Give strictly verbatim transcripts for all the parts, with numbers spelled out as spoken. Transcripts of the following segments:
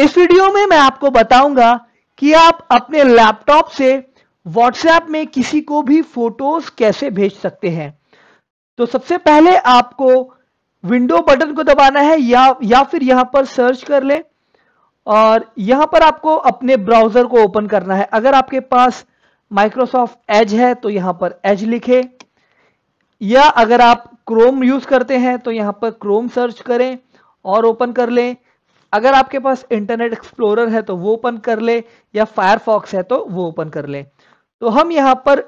इस वीडियो में मैं आपको बताऊंगा कि आप अपने लैपटॉप से व्हाट्सएप में किसी को भी फोटोज कैसे भेज सकते हैं। तो सबसे पहले आपको विंडो बटन को दबाना है या या फिर यहाँ पर सर्च कर ले और यहाँ पर आपको अपने ब्राउजर को ओपन करना है। अगर आपके पास माइक्रोसॉफ्ट एज है तो यहाँ पर एज लिखे, या अगर आप क्रोम यूज करते हैं तो यहाँ पर क्रोम सर्च करें और ओपन कर लें। अगर आपके पास इंटरनेट एक्सप्लोरर है तो वो ओपन कर ले, या फायरफॉक्स है तो वो ओपन कर ले। तो हम यहाँ पर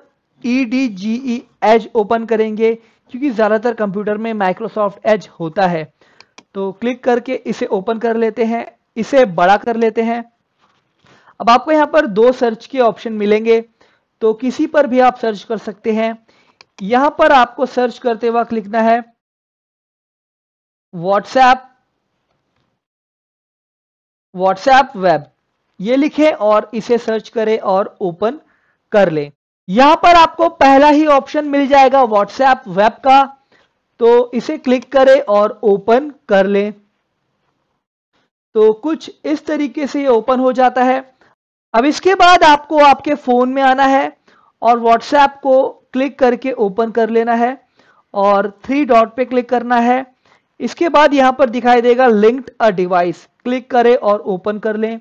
E D G E edge open करेंगे क्योंकि ज़्यादातर कंप्यूटर में माइक्रोसॉफ्ट एज होता है। तो क्लिक करके इसे ओपन कर लेते हैं, इसे बड़ा कर लेते हैं। अब आपको यहाँ पर दो सर्च के ऑप्शन मिलेंगे, तो किसी पर भी आप सर्च कर सकते हैं। यहाँ पर आपको सर्च करते वक्त लिखना है व्हाट्सएप व्हाट्सएप वेब, ये लिखें और इसे सर्च करें और ओपन कर लें। यहाँ पर आपको पहला ही ऑप्शन मिल जाएगा व्हाट्सएप वेब का, तो इसे क्लिक करें और ओपन कर लें। तो कुछ इस तरीके से ये ओपन हो जाता है। अब इसके बाद आपको आपके फोन में आना है और व्हाट्सएप को क्लिक करके ओपन कर लेना है और थ्री डॉट पे क्लिक करना है। इसके बाद यहाँ पर दिखाई देगा लिंक्ड अ डिवाइस, क्लिक करें और ओपन कर लें।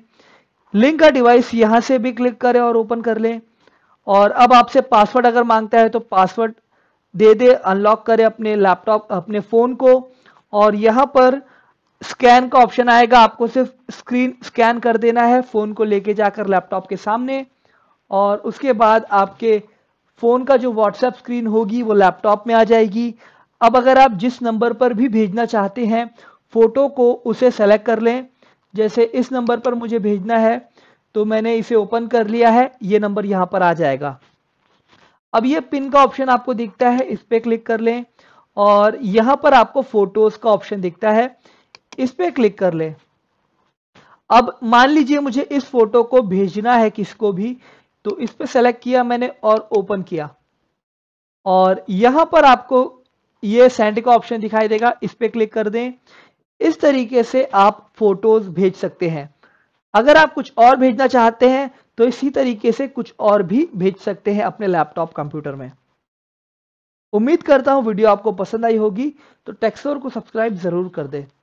लिंक अ डिवाइस यहाँ से भी क्लिक करें और ओपन कर लें। और अब आपसे पासवर्ड अगर मांगता है तो पासवर्ड दे दे, अनलॉक करें अपने लैपटॉप अपने फ़ोन को। और यहाँ पर स्कैन का ऑप्शन आएगा, आपको सिर्फ स्क्रीन स्कैन कर देना है फ़ोन को लेके जाकर लैपटॉप के सामने, और उसके बाद आपके फ़ोन का जो व्हाट्सएप स्क्रीन होगी वो लैपटॉप में आ जाएगी। अब अगर आप जिस नंबर पर भी भेजना चाहते हैं फ़ोटो को उसे सेलेक्ट कर लें। जैसे इस नंबर पर मुझे भेजना है तो मैंने इसे ओपन कर लिया है, ये नंबर यहाँ पर आ जाएगा। अब ये पिन का ऑप्शन आपको दिखता है, इस पर क्लिक कर लें और यहाँ पर आपको फोटोज़ का ऑप्शन दिखता है, इस पर क्लिक कर लें। अब मान लीजिए मुझे इस फोटो को भेजना है किसको भी, तो इस पर सेलेक्ट किया मैंने और ओपन किया और यहाँ पर आपको ये सेंड का ऑप्शन दिखाई देगा, इस पर क्लिक कर दें। इस तरीके से आप फोटोज़ भेज सकते हैं। अगर आप कुछ और भेजना चाहते हैं तो इसी तरीके से कुछ और भी भेज सकते हैं अपने लैपटॉप कंप्यूटर में। उम्मीद करता हूँ वीडियो आपको पसंद आई होगी, तो टेक्सशोर को सब्सक्राइब ज़रूर कर दें।